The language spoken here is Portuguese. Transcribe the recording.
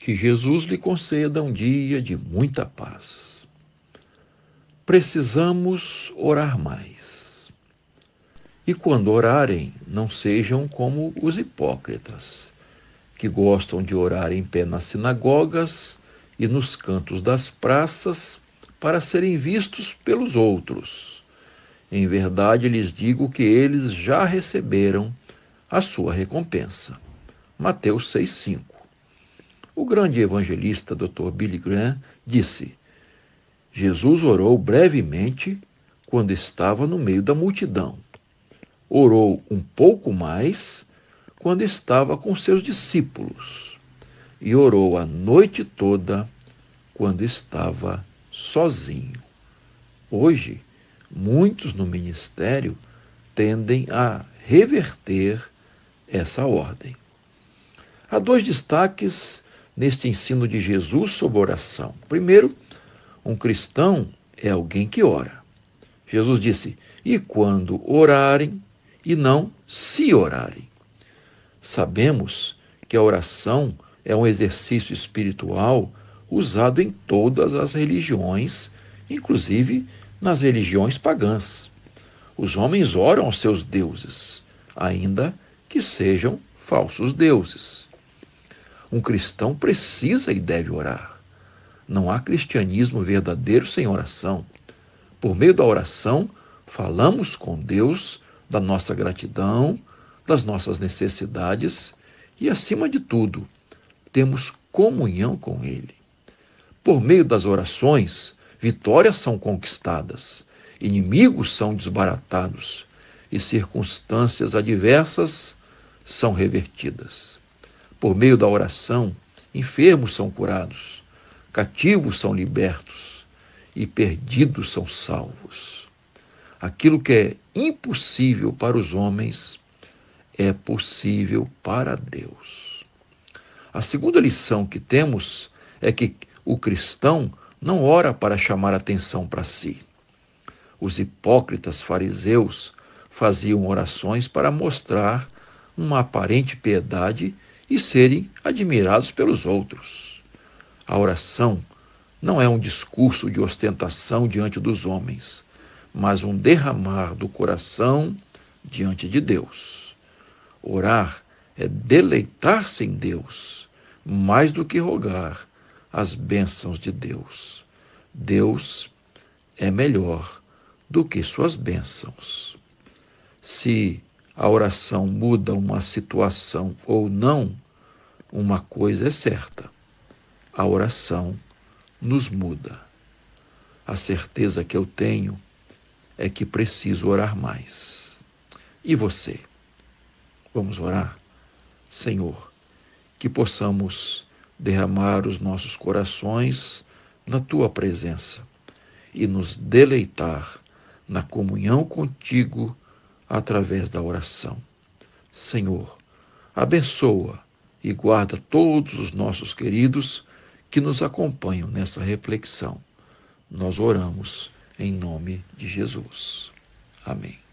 Que Jesus lhe conceda um dia de muita paz. Precisamos orar mais. E quando orarem, não sejam como os hipócritas, que gostam de orar em pé nas sinagogas e nos cantos das praças para serem vistos pelos outros. Em verdade, lhes digo que eles já receberam a sua recompensa. Mateus 6,5. O grande evangelista Dr. Billy Graham disse: Jesus orou brevemente quando estava no meio da multidão. Orou um pouco mais quando estava com seus discípulos. E orou a noite toda quando estava sozinho. Hoje, muitos no ministério tendem a reverter essa ordem. Há dois destaques neste ensino de Jesus sobre oração. Primeiro, um cristão é alguém que ora. Jesus disse: e quando orarem, e não se orarem. Sabemos que a oração é um exercício espiritual usado em todas as religiões, inclusive nas religiões pagãs. Os homens oram aos seus deuses, ainda que sejam falsos deuses. Um cristão precisa e deve orar. Não há cristianismo verdadeiro sem oração. Por meio da oração, falamos com Deus da nossa gratidão, das nossas necessidades e, acima de tudo, temos comunhão com Ele. Por meio das orações, vitórias são conquistadas, inimigos são desbaratados e circunstâncias adversas são revertidas. Por meio da oração, enfermos são curados, cativos são libertos e perdidos são salvos. Aquilo que é impossível para os homens é possível para Deus. A segunda lição que temos é que o cristão não ora para chamar atenção para si. Os hipócritas fariseus faziam orações para mostrar uma aparente piedade e serem admirados pelos outros. A oração não é um discurso de ostentação diante dos homens, mas um derramar do coração diante de Deus. Orar é deleitar-se em Deus, mais do que rogar as bênçãos de Deus. Deus é melhor do que suas bênçãos. Se a oração muda uma situação ou não, uma coisa é certa: a oração nos muda. A certeza que eu tenho é que preciso orar mais. E você? Vamos orar? Senhor, que possamos derramar os nossos corações na Tua presença e nos deleitar na comunhão contigo através da oração. Senhor, abençoa e guarda todos os nossos queridos que nos acompanham nessa reflexão. Nós oramos em nome de Jesus. Amém.